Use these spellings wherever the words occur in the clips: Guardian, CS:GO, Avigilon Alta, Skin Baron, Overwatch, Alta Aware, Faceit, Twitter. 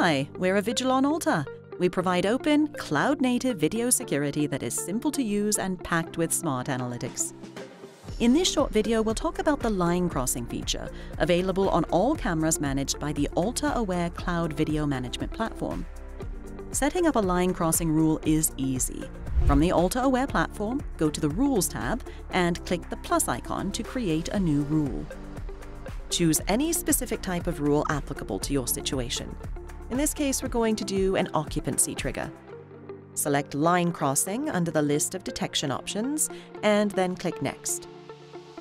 Hi, we're Avigilon Alta. We provide open, cloud-native video security that is simple to use and packed with smart analytics. In this short video, we'll talk about the line crossing feature, available on all cameras managed by the Alta Aware Cloud Video Management Platform. Setting up a line crossing rule is easy. From the Alta Aware platform, go to the Rules tab and click the plus icon to create a new rule. Choose any specific type of rule applicable to your situation. In this case, we're going to do an occupancy trigger. Select Line Crossing under the list of detection options and then click Next.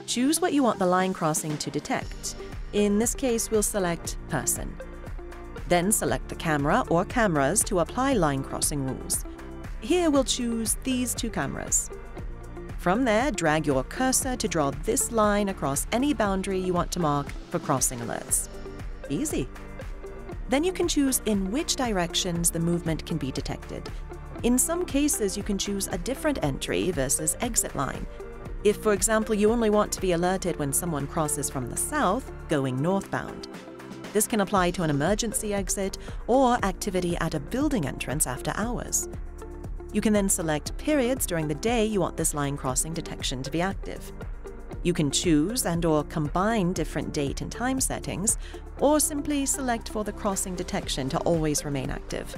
Choose what you want the line crossing to detect. In this case, we'll select Person. Then select the camera or cameras to apply line crossing rules. Here we'll choose these two cameras. From there, drag your cursor to draw this line across any boundary you want to mark for crossing alerts. Easy. Then you can choose in which directions the movement can be detected. In some cases, you can choose a different entry versus exit line. If, for example, you only want to be alerted when someone crosses from the south, going northbound. This can apply to an emergency exit or activity at a building entrance after hours. You can then select periods during the day you want this line crossing detection to be active. You can choose and/or combine different date and time settings, or simply select for the crossing detection to always remain active.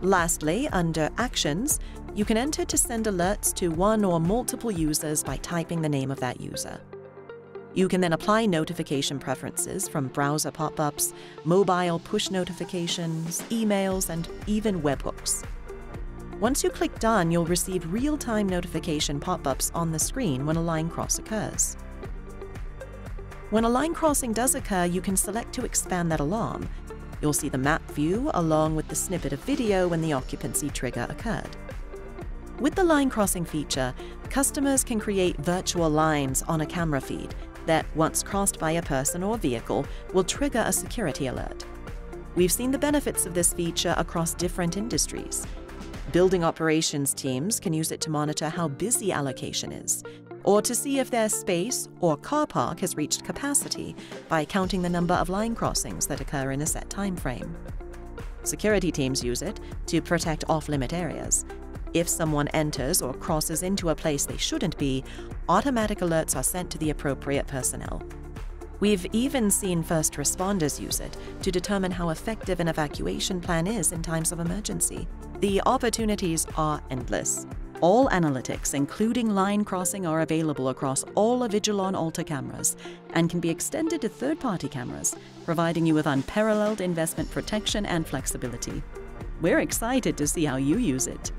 Lastly, under Actions, you can enter to send alerts to one or multiple users by typing the name of that user. You can then apply notification preferences from browser pop-ups, mobile push notifications, emails, and even webhooks. Once you click Done, you'll receive real-time notification pop-ups on the screen when a line cross occurs. When a line crossing does occur, you can select to expand that alarm. You'll see the map view along with the snippet of video when the occupancy trigger occurred. With the line crossing feature, customers can create virtual lines on a camera feed that, once crossed by a person or vehicle, will trigger a security alert. We've seen the benefits of this feature across different industries. Building operations teams can use it to monitor how busy allocation is, or to see if their space or car park has reached capacity by counting the number of line crossings that occur in a set time frame. Security teams use it to protect off-limit areas. If someone enters or crosses into a place they shouldn't be, automatic alerts are sent to the appropriate personnel. We've even seen first responders use it to determine how effective an evacuation plan is in times of emergency. The opportunities are endless. All analytics, including line crossing, are available across all Avigilon Alta cameras and can be extended to third-party cameras, providing you with unparalleled investment protection and flexibility. We're excited to see how you use it.